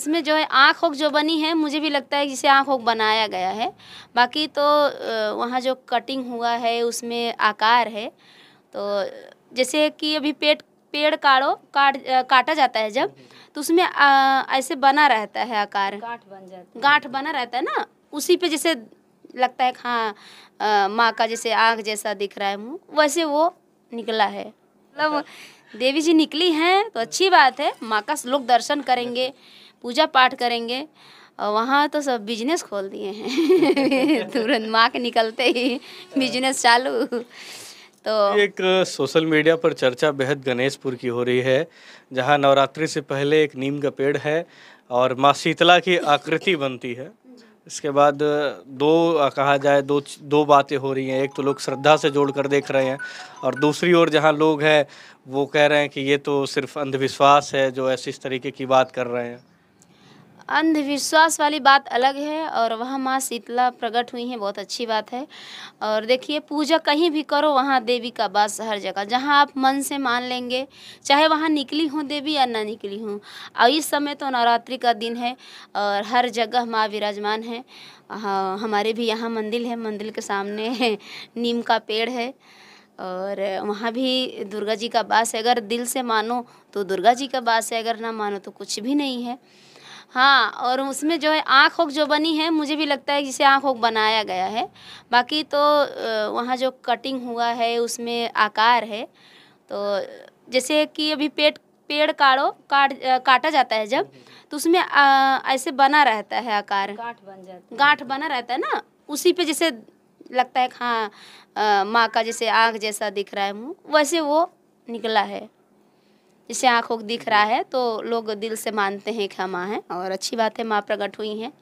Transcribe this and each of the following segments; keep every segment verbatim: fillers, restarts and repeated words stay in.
उसमें जो है आँख ओख जो बनी है, मुझे भी लगता है जिसे आँख ओख बनाया गया है। बाकी तो वहाँ जो कटिंग हुआ है उसमें आकार है, तो जैसे कि अभी पेट पेड़ काटो काट काटा जाता है जब, तो उसमें आ, ऐसे बना रहता है आकार, गांठ बन जाता है, गांठ बना रहता है ना, उसी पे जैसे लगता है हाँ माँ का जैसे आँख जैसा दिख रहा है मुँह, वैसे वो निकला है। मतलब देवी जी निकली हैं तो अच्छी बात है, माँ का लोग दर्शन करेंगे, पूजा पाठ करेंगे। और वहाँ तो सब बिजनेस खोल दिए हैं तुरंत माँ के निकलते ही बिजनेस चालू। तो एक सोशल मीडिया पर चर्चा बेहद गणेशपुर की हो रही है, जहाँ नवरात्रि से पहले एक नीम का पेड़ है और माँ शीतला की आकृति बनती है। इसके बाद दो कहा जाए दो दो बातें हो रही हैं, एक तो लोग श्रद्धा से जोड़कर देख रहे हैं और दूसरी ओर जहाँ लोग हैं वो कह रहे हैं कि ये तो सिर्फ अंधविश्वास है जो ऐसे इस तरीके की बात कर रहे हैं। अंधविश्वास वाली बात अलग है, और वहाँ माँ शीतला प्रकट हुई हैं, बहुत अच्छी बात है। और देखिए पूजा कहीं भी करो, वहाँ देवी का वास हर जगह, जहाँ आप मन से मान लेंगे, चाहे वहाँ निकली हो देवी या ना निकली हो। और इस समय तो नवरात्रि का दिन है और हर जगह माँ विराजमान है। हाँ, हमारे भी यहाँ मंदिर है, मंदिर के सामने नीम का पेड़ है और वहाँ भी दुर्गा जी का वास है। अगर दिल से मानो तो दुर्गा जी का वास है, अगर ना मानो तो कुछ भी नहीं है। हाँ, और उसमें जो है आँख ओख जो बनी है, मुझे भी लगता है जिसे आँख ओख बनाया गया है। बाकी तो वहाँ जो कटिंग हुआ है उसमें आकार है, तो जैसे कि अभी पेट पेड़ काटो काट काटा जाता है जब, तो उसमें आ, ऐसे बना रहता है आकार, गांठ बन जाता है, गांठ बना रहता है ना, उसी पे जैसे लगता है हाँ माँ का जैसे आँख जैसा दिख रहा है मुँह, वैसे वो निकला है। जिसे आँखों को दिख रहा है तो लोग दिल से मानते हैं कि माँ है, और अच्छी बात है माँ प्रकट हुई हैं।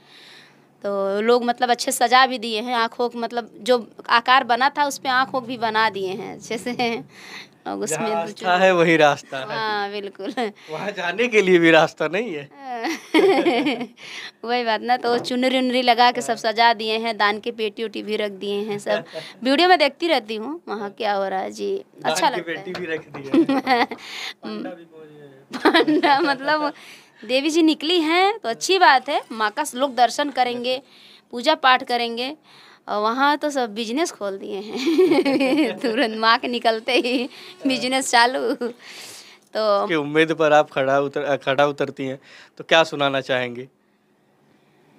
तो लोग मतलब अच्छे सजा भी दिए हैं आँखों को, मतलब जो आकार बना था उस पर आँखों भी बना दिए हैं अच्छे से। लोग उसमें रास्ता है वही रास्ता है, हाँ बिल्कुल, वहाँ जाने के लिए भी रास्ता नहीं है वही बात ना, तो चुनरी उनरी लगा के सब सजा दिए हैं, दान के पेटी उटी भी रख दिए हैं सब। वीडियो में देखती रहती हूँ वहाँ क्या हो रहा है जी, अच्छा लगता है। भी रख दिया पंडा मतलब देवी जी निकली हैं तो अच्छी बात है, माँ का लोग दर्शन करेंगे, पूजा पाठ करेंगे। और वहाँ तो सब बिजनेस खोल दिए हैं तुरंत माँ के निकलते ही बिजनेस चालू। तो कि उम्मीद पर आप खड़ा उतर खड़ा उतरती हैं, तो क्या सुनाना चाहेंगी?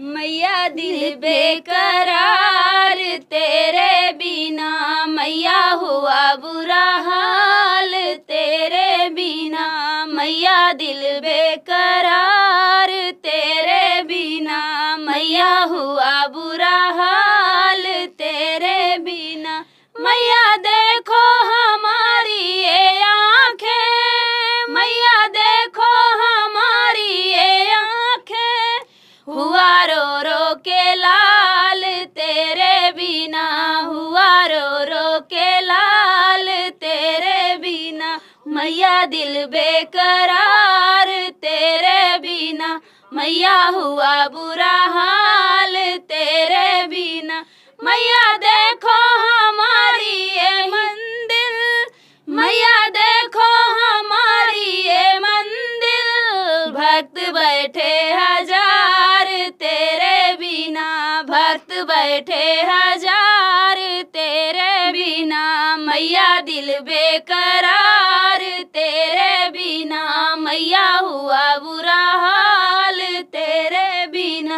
मैया दिल बेकरार तेरे बिना, मैया हुआ बुरा हाल तेरे बिना, मैया दिल बेकरार तेरे बिना, मैया हुआ बुरा हाल तेरे बिना, मैया देखो हमारी ये आँखें, मैया देखो हमारी ये आँखें, हुआ रो रो के लाल तेरे बिना, हुआ रो रो के लाल तेरे बिना, मैया दिल बेकरार तेरे बिना, मैया हुआ बुरा हाल तेरे बिना, मैया देखो हमारी ये मंदिर, मैया देखो हमारी ये मंदिर, भक्त बैठे हजार तेरे बिना, भक्त बैठे हजार तेरे बिना, मैया दिल बेकरार तेरे बिना, मैया हुआ बुरा हाल तेरे बिना।